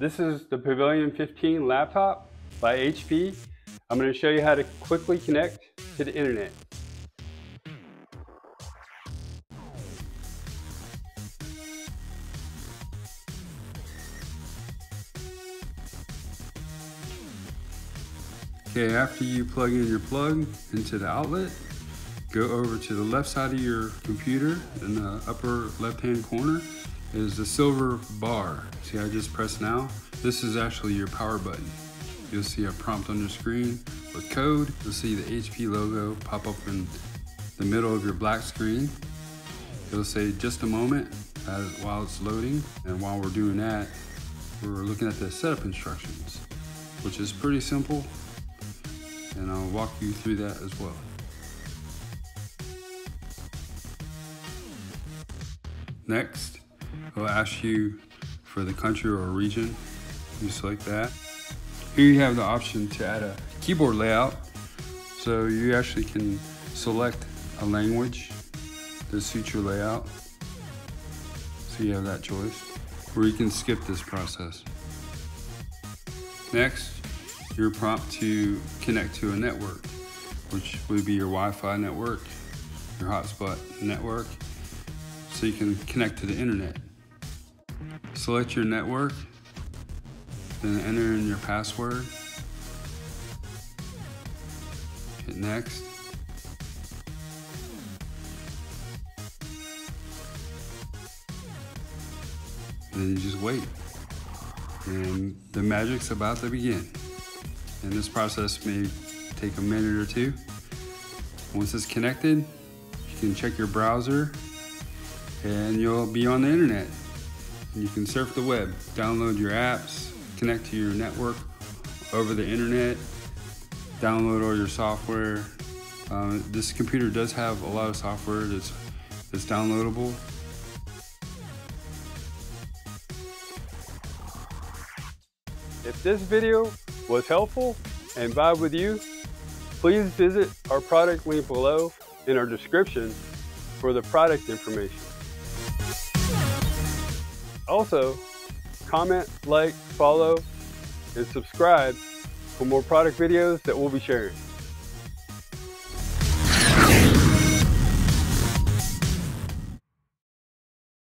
This is the Pavilion 15 laptop by HP. I'm going to show you how to quickly connect to the internet. Okay, after you plug in your plug into the outlet, go over to the left side of your computer. In the upper left-hand corner is the silver bar. See, I just pressed now. This is actually your power button. You'll see a prompt on your screen with code. You'll see the HP logo pop up in the middle of your black screen. It'll say just a moment while it's loading. And while we're doing that, we're looking at the setup instructions, which is pretty simple. And I'll walk you through that as well. Next, it'll ask you for the country or region. You select that. Here you have the option to add a keyboard layout. So you actually can select a language that suits your layout. So you have that choice. Or you can skip this process. Next, you're prompted to connect to a network, which would be your Wi-Fi network, your hotspot network, so you can connect to the internet. Select your network, then enter in your password. Hit next. And then you just wait. And the magic's about to begin. And this process may take a minute or two. Once it's connected, you can check your browser and you'll be on the internet. And you can surf the web, download your apps, connect to your network over the internet, download all your software. This computer does have a lot of software that's downloadable. If this video was helpful and vibe with you, please visit our product link below in our description for the product information. Also, comment, like, follow, and subscribe for more product videos that we'll be sharing.